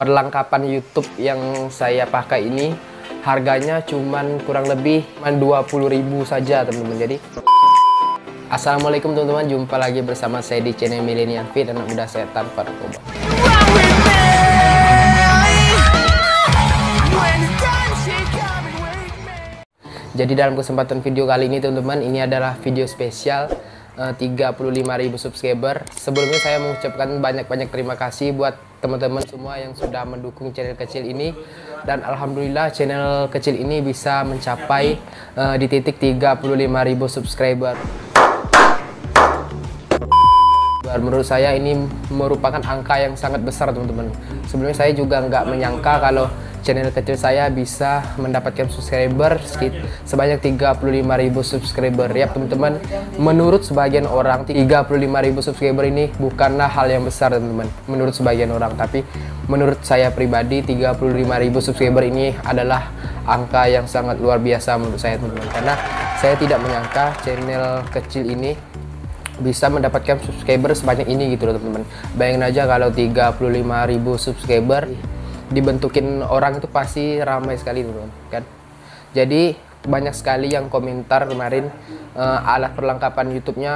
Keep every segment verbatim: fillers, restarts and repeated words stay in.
Perlengkapan YouTube yang saya pakai ini harganya cuman kurang lebih dua puluh ribu saja, teman-teman. Jadi assalamualaikum teman-teman, jumpa lagi bersama saya di channel Milenial Fit, anak muda sehat tanpa narkoba. Jadi dalam kesempatan video kali ini teman-teman, ini adalah video spesial tiga puluh lima ribu subscriber. Sebelumnya saya mengucapkan banyak-banyak terima kasih buat teman-teman semua yang sudah mendukung channel kecil ini. Dan alhamdulillah channel kecil ini bisa mencapai uh, di titik tiga puluh lima ribu subscriber. Menurut saya ini merupakan angka yang sangat besar, teman-teman. Sebelumnya saya juga nggak menyangka kalau channel kecil saya bisa mendapatkan subscriber sebanyak tiga puluh lima ribu subscriber. Ya teman-teman, menurut sebagian orang tiga puluh lima ribu subscriber ini bukanlah hal yang besar, teman-teman, menurut sebagian orang. Tapi menurut saya pribadi tiga puluh lima ribu subscriber ini adalah angka yang sangat luar biasa menurut saya, teman-teman. Karena saya tidak menyangka channel kecil ini bisa mendapatkan subscriber sebanyak ini gitu loh, teman-teman. Bayangin aja kalau tiga puluh lima ribu subscriber dibentukin orang itu pasti ramai sekali, teman-teman, kan. Jadi banyak sekali yang komentar kemarin, e, alat perlengkapan YouTube-nya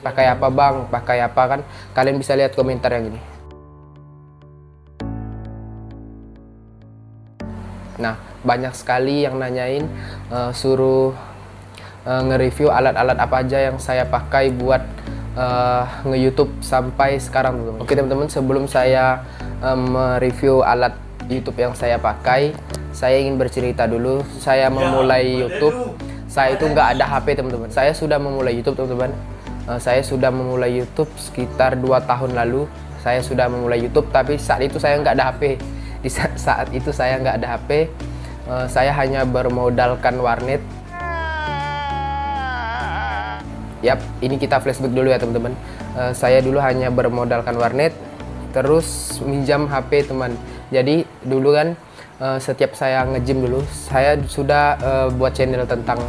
pakai apa bang, pakai apa, kan. Kalian bisa lihat komentar yang ini. Nah, banyak sekali yang nanyain, e, suruh nge-review alat-alat apa aja yang saya pakai buat uh, nge-YouTube sampai sekarang, teman-teman. Oke teman-teman, sebelum saya mereview um, alat YouTube yang saya pakai, saya ingin bercerita dulu. Saya memulai YouTube, saya itu nggak ada H P, teman-teman. Saya sudah memulai YouTube, teman-teman. Uh, saya sudah memulai YouTube sekitar dua tahun lalu. Saya sudah memulai YouTube, tapi saat itu saya nggak ada H P. Di saat, saat itu saya nggak ada H P. Uh, saya hanya bermodalkan warnet. Yap, ini kita flashback dulu ya teman-teman. Uh, saya dulu hanya bermodalkan warnet, terus minjam H P, teman. Jadi dulu kan uh, setiap saya nge-gym dulu, saya sudah uh, buat channel tentang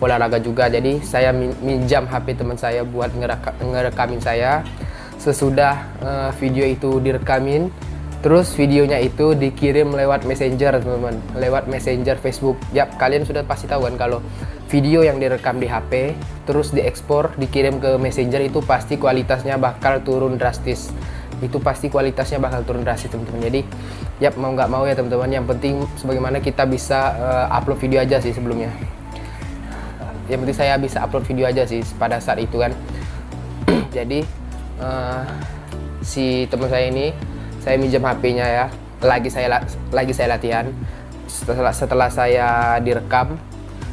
olahraga juga. Jadi saya minjam H P teman saya buat ngerekamin saya. Sesudah uh, video itu direkamin, terus videonya itu dikirim lewat Messenger, teman-teman, lewat Messenger Facebook. Yap, kalian sudah pasti tahu kan kalau video yang direkam di H P terus diekspor dikirim ke Messenger itu pasti kualitasnya bakal turun drastis. Itu pasti kualitasnya bakal turun drastis, teman-teman. Jadi yap, mau nggak mau ya teman-teman, yang penting sebagaimana kita bisa uh, upload video aja sih sebelumnya. Yang penting saya bisa upload video aja sih pada saat itu kan. Jadi uh, si teman saya ini saya minjem H P-nya ya. Lagi saya lagi saya latihan. Setelah setelah saya direkam,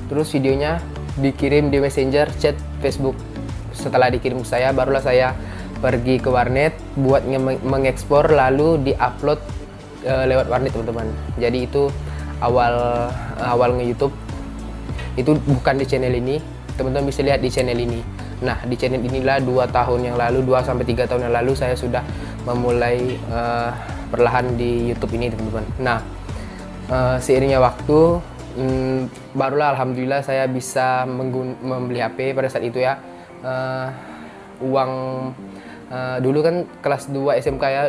terus videonya dikirim di Messenger, chat Facebook. Setelah dikirim ke saya, barulah saya pergi ke warnet buat mengekspor lalu diupload e, lewat warnet, teman-teman. Jadi itu awal awal nge-YouTube. Itu bukan di channel ini, teman-teman bisa lihat di channel ini. Nah, di channel inilah dua tahun yang lalu, dua sampai tiga tahun yang lalu saya sudah memulai e, perlahan di YouTube ini, teman-teman. Nah, e, seiringnya waktu Hmm, barulah alhamdulillah saya bisa membeli H P pada saat itu ya. Uh, uang uh, dulu kan kelas dua S M K ya,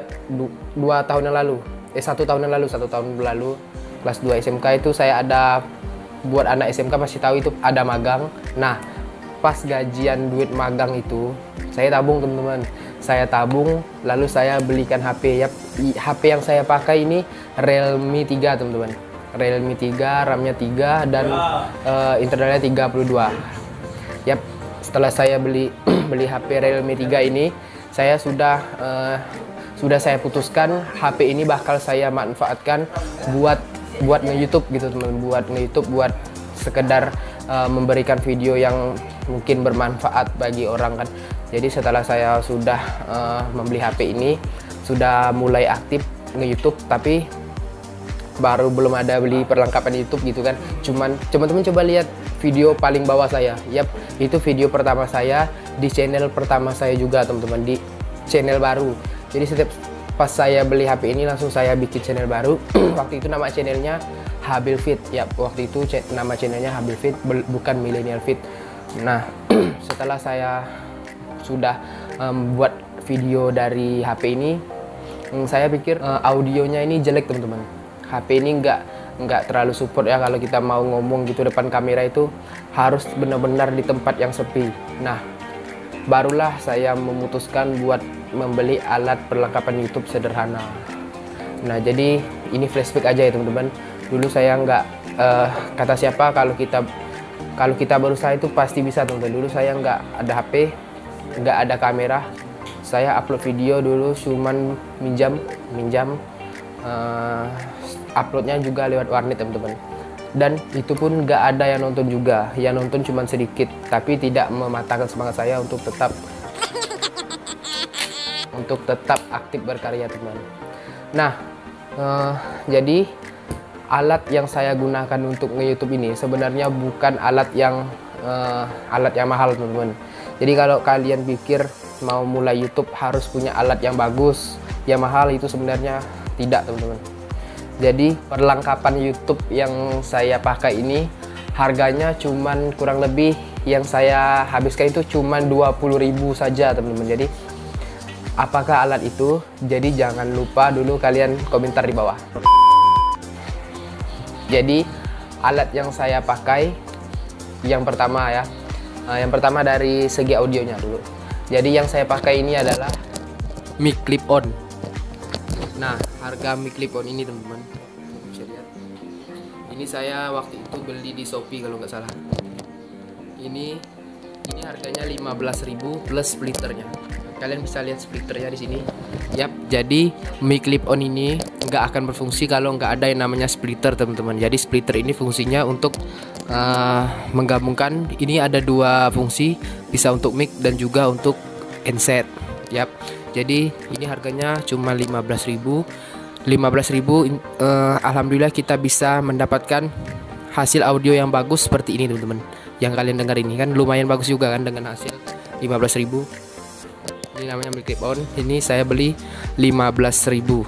dua tahun yang lalu. Eh satu tahun yang lalu, satu tahun lalu kelas dua S M K itu saya ada buat anak S M K pasti tahu itu ada magang. Nah, pas gajian duit magang itu saya tabung, teman-teman. Saya tabung lalu saya belikan H P. Yap, H P yang saya pakai ini Realme tiga, teman-teman. Realme tiga, RAM-nya tiga, dan uh, internalnya tiga puluh dua. Yap, setelah saya beli beli H P Realme tiga ini, saya sudah uh, sudah saya putuskan H P ini bakal saya manfaatkan buat buat nge-YouTube gitu, teman-teman, buat nge-YouTube, buat sekedar uh, memberikan video yang mungkin bermanfaat bagi orang, kan. Jadi setelah saya sudah uh, membeli H P ini, sudah mulai aktif nge-YouTube, tapi baru belum ada beli perlengkapan YouTube gitu kan. Cuman teman-teman coba lihat video paling bawah saya. Yap, itu video pertama saya di channel pertama saya juga, teman-teman, di channel baru. Jadi setiap pas saya beli H P ini langsung saya bikin channel baru. Waktu itu nama channelnya Habil Fit. Yap, waktu itu nama channelnya Habil Fit, bukan Milenial Fit. Nah, setelah saya sudah membuat um, video dari H P ini, Saya pikir uh, audionya ini jelek teman-teman. H P ini nggak nggak terlalu support ya kalau kita mau ngomong gitu depan kamera itu harus benar-benar di tempat yang sepi. Nah, barulah saya memutuskan buat membeli alat perlengkapan YouTube sederhana. Nah, jadi ini flashback aja ya teman-teman. Dulu saya nggak uh, kata siapa kalau kita Kalau kita berusaha itu pasti bisa teman-teman. Dulu saya nggak ada H P, nggak ada kamera. Saya upload video dulu cuman minjam, minjam. Uh, uploadnya juga lewat warnet teman-teman. Dan itu pun nggak ada yang nonton juga. Yang nonton cuman sedikit, tapi tidak mematahkan semangat saya untuk tetap untuk tetap aktif berkarya teman-teman. Nah, uh, jadi. Alat yang saya gunakan untuk nge-YouTube ini sebenarnya bukan alat yang uh, alat yang mahal teman-teman. Jadi kalau kalian pikir mau mulai YouTube harus punya alat yang bagus, yang mahal, itu sebenarnya tidak teman-teman. Jadi perlengkapan YouTube yang saya pakai ini harganya cuman kurang lebih yang saya habiskan itu cuman dua puluh ribu saja teman-teman. Jadi apakah alat itu? Jadi jangan lupa dulu kalian komentar di bawah. Jadi alat yang saya pakai yang pertama ya, yang pertama dari segi audionya dulu. Jadi yang saya pakai ini adalah mic clip on. Nah, harga mic clip on ini teman-teman, bisa lihat. Ini saya waktu itu beli di Shopee kalau nggak salah. Ini ini harganya lima belas ribu plus splitternya. Kalian bisa lihat splitternya di sini. Yap, jadi mic clip on ini nggak akan berfungsi kalau nggak ada yang namanya splitter teman-teman. Jadi splitter ini fungsinya untuk uh, menggabungkan. Ini ada dua fungsi, bisa untuk mic dan juga untuk handset. Yap, jadi ini harganya cuma lima belas ribu. lima belas ribu. Uh, Alhamdulillah kita bisa mendapatkan hasil audio yang bagus seperti ini teman-teman. Yang kalian dengar ini kan lumayan bagus juga kan dengan hasil lima belas ribu. Ini namanya mic clip on. Ini saya beli lima belas ribu.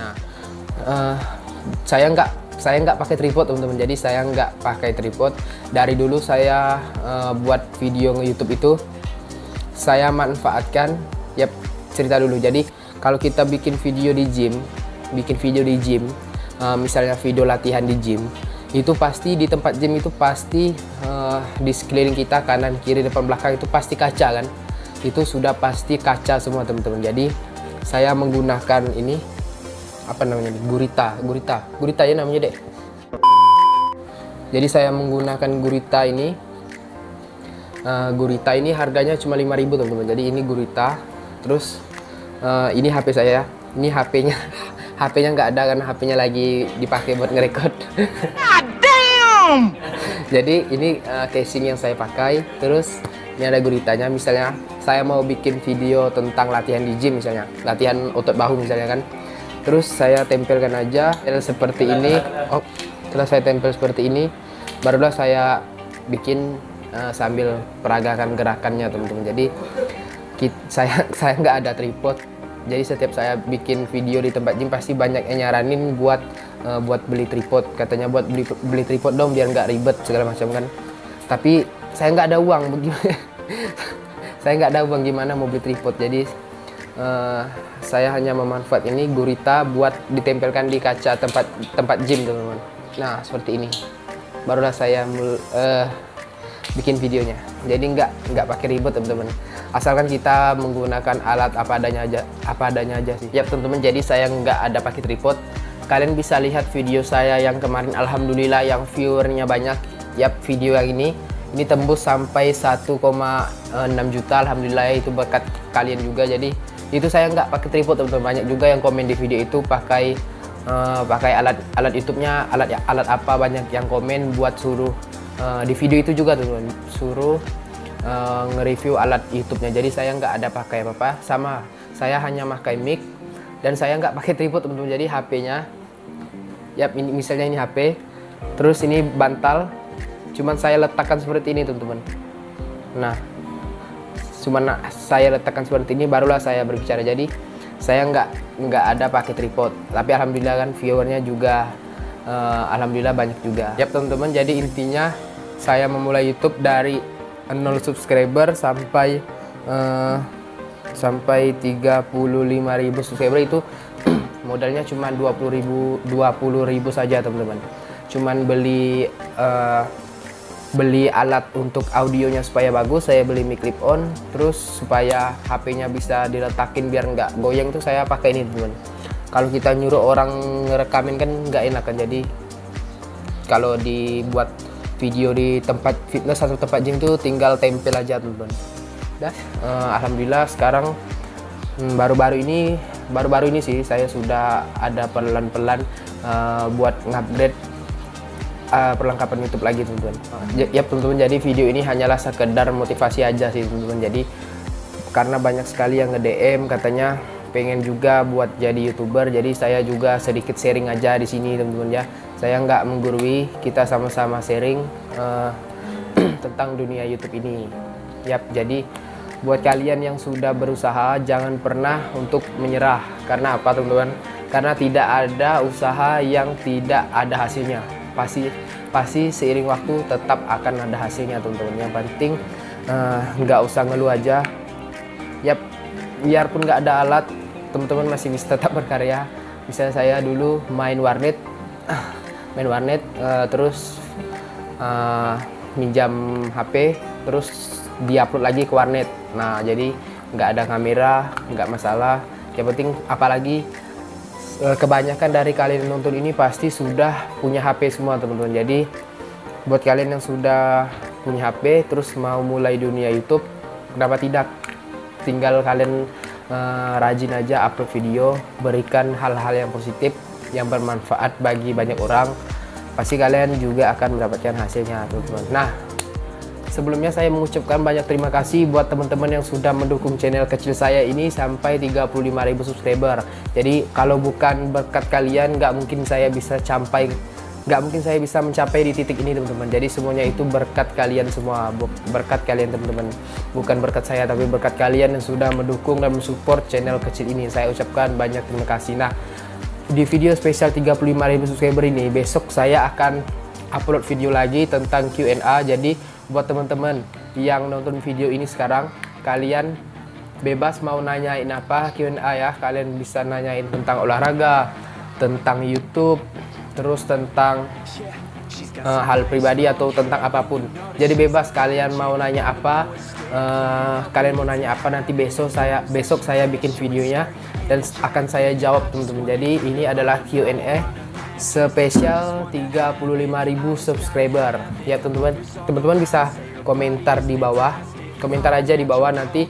Nah, uh, saya nggak saya nggak pakai tripod teman-teman. Jadi saya nggak pakai tripod. Dari dulu saya uh, buat video nge-YouTube itu saya manfaatkan. Yap, cerita dulu. Jadi kalau kita bikin video di gym, bikin video di gym, uh, misalnya video latihan di gym, itu pasti di tempat gym itu pasti uh, di sekeliling kita kanan kiri depan belakang itu pasti kaca kan. Itu sudah pasti kaca semua teman-teman. Jadi saya menggunakan ini apa namanya gurita gurita gurita ya namanya deh. Jadi saya menggunakan gurita ini. uh, gurita ini harganya cuma lima ribu teman-teman. Jadi ini gurita. Terus uh, ini H P saya, ini H P-nya H P-nya nggak ada karena H P-nya lagi dipakai buat ngerekod. Jadi ini uh, casing yang saya pakai. Terus ini ada guritanya. Misalnya saya mau bikin video tentang latihan di gym, misalnya latihan otot bahu misalnya kan. Terus saya tempelkan aja seperti ini. Oh, setelah saya tempel seperti ini, barulah saya bikin uh, sambil peragakan gerakannya teman-teman. Jadi kita, saya saya nggak ada tripod. Jadi setiap saya bikin video di tempat gym pasti banyak yang nyaranin buat uh, buat beli tripod. Katanya buat beli beli tripod dong biar nggak ribet segala macam kan. Tapi saya nggak ada uang begini. Saya nggak tahu bang gimana mau beli tripod. Jadi uh, saya hanya memanfaatkan ini gurita buat ditempelkan di kaca tempat tempat gym teman-teman. Nah, seperti ini barulah saya uh, bikin videonya. Jadi nggak nggak pakai ribet teman-teman, asalkan kita menggunakan alat apa adanya aja apa adanya aja sih ya teman-teman. Jadi saya nggak ada pakai tripod. Kalian bisa lihat video saya yang kemarin, alhamdulillah yang viewernya banyak. Yap, video yang ini Ini tembus sampai satu koma enam juta. Alhamdulillah itu berkat kalian juga. Jadi itu saya nggak pakai tripod teman-teman. Banyak juga yang komen di video itu pakai uh, pakai alat alat YouTube-nya, alat alat apa, banyak yang komen buat suruh uh, di video itu juga teman-teman suruh uh, nge-review alat YouTube-nya. Jadi saya nggak ada pakai apa-apa. Sama, saya hanya pakai mic dan saya nggak pakai tripod teman-teman. Jadi H P-nya, yap, ini misalnya ini H P. Terus ini bantal. Cuman saya letakkan seperti ini teman-teman. Nah, cuman saya letakkan seperti ini barulah saya berbicara. Jadi saya nggak nggak ada pakai tripod. Tapi alhamdulillah kan viewernya juga uh, alhamdulillah banyak juga. Yap teman-teman. Jadi intinya saya memulai YouTube dari nol subscriber sampai uh, sampai tiga puluh lima ribu subscriber itu modalnya cuma dua puluh ribu saja teman-teman. Cuman beli uh, beli alat untuk audionya supaya bagus, saya beli mic clip on, terus supaya H P-nya bisa diletakin biar nggak goyang tuh saya pakai ini teman. Kalau kita nyuruh orang ngerekamin kan nggak enak kan, jadi kalau dibuat video di tempat fitness atau tempat gym tuh tinggal tempel aja teman. Dah, uh, alhamdulillah sekarang baru-baru ini baru-baru ini sih saya sudah ada pelan-pelan uh, buat ngupgrade Uh, perlengkapan YouTube lagi teman-teman. Ya teman-teman, jadi video ini hanyalah sekedar motivasi aja sih teman-teman. Jadi karena banyak sekali yang nge-D M katanya pengen juga buat jadi YouTuber, jadi saya juga sedikit sharing aja di sini teman-teman ya. Saya nggak menggurui, kita sama-sama sharing uh, tentang dunia YouTube ini. Yap, jadi buat kalian yang sudah berusaha jangan pernah untuk menyerah. Karena apa teman-teman? Karena tidak ada usaha yang tidak ada hasilnya. Pasti, pasti seiring waktu tetap akan ada hasilnya teman-teman. Yang penting nggak uh, usah ngeluh aja. Yap, biarpun nggak ada alat, teman-teman masih bisa tetap berkarya. Misalnya saya dulu main warnet, main warnet, uh, terus uh, minjam H P, terus diupload lagi ke warnet. Nah, jadi nggak ada kamera, nggak masalah. Yang penting apalagi kebanyakan dari kalian yang nonton ini pasti sudah punya H P semua teman-teman. Jadi buat kalian yang sudah punya H P terus mau mulai dunia YouTube, kenapa tidak? Tinggal kalian uh, rajin aja upload video, berikan hal-hal yang positif yang bermanfaat bagi banyak orang. Pasti kalian juga akan mendapatkan hasilnya teman-teman. Nah, sebelumnya saya mengucapkan banyak terima kasih buat teman-teman yang sudah mendukung channel kecil saya ini sampai tiga puluh lima ribu subscriber. Jadi kalau bukan berkat kalian nggak mungkin saya bisa capai, nggak mungkin saya bisa mencapai di titik ini teman-teman. Jadi semuanya itu berkat kalian semua, berkat kalian teman-teman. Bukan berkat saya tapi berkat kalian yang sudah mendukung dan mensupport channel kecil ini. Saya ucapkan banyak terima kasih. Nah, di video spesial tiga puluh lima ribu subscriber ini besok saya akan upload video lagi tentang Q N A. Jadi buat teman-teman yang nonton video ini sekarang, kalian bebas mau nanyain apa Q N A ya. Kalian bisa nanyain tentang olahraga, tentang YouTube, terus tentang uh, hal pribadi atau tentang apapun. Jadi bebas kalian mau nanya apa, uh, kalian mau nanya apa nanti besok saya besok saya bikin videonya dan akan saya jawab teman-teman. Jadi ini adalah Q N A spesial tiga puluh lima ribu subscriber ya teman-teman. Teman-teman bisa komentar di bawah, komentar aja di bawah, nanti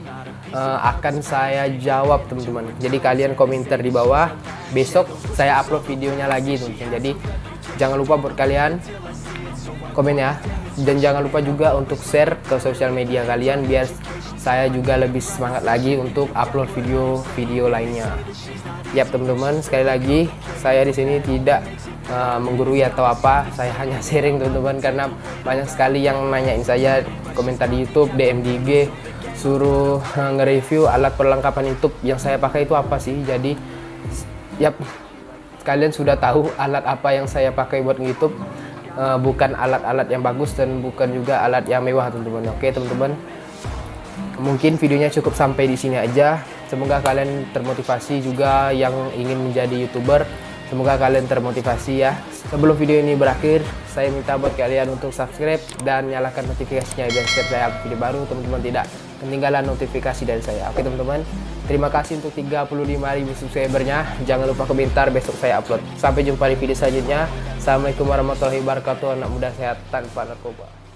uh, akan saya jawab teman-teman. Jadi kalian komentar di bawah, besok saya upload videonya lagi teman-teman. Jadi jangan lupa buat kalian komen ya, dan jangan lupa juga untuk share ke sosial media kalian biar saya juga lebih semangat lagi untuk upload video-video lainnya. Yap teman-teman, sekali lagi saya di sini tidak uh, menggurui atau apa, saya hanya sharing teman-teman karena banyak sekali yang nanyain saya, komentar di YouTube, D M di I G, suruh uh, nge-review alat perlengkapan YouTube yang saya pakai itu apa sih. Jadi yap, kalian sudah tahu alat apa yang saya pakai buat YouTube. Uh, bukan alat-alat yang bagus dan bukan juga alat yang mewah teman-teman. Oke teman-teman, mungkin videonya cukup sampai di sini aja. Semoga kalian termotivasi juga yang ingin menjadi YouTuber. Semoga kalian termotivasi ya. Sebelum video ini berakhir, saya minta buat kalian untuk subscribe dan nyalakan notifikasinya biar setiap saya upload video baru teman-teman tidak ketinggalan notifikasi dari saya. Oke teman-teman, terima kasih untuk tiga puluh lima ribu subscribernya. Jangan lupa komentar, besok saya upload. Sampai jumpa di video selanjutnya. Assalamualaikum warahmatullahi wabarakatuh. Anak muda sehat tanpa narkoba.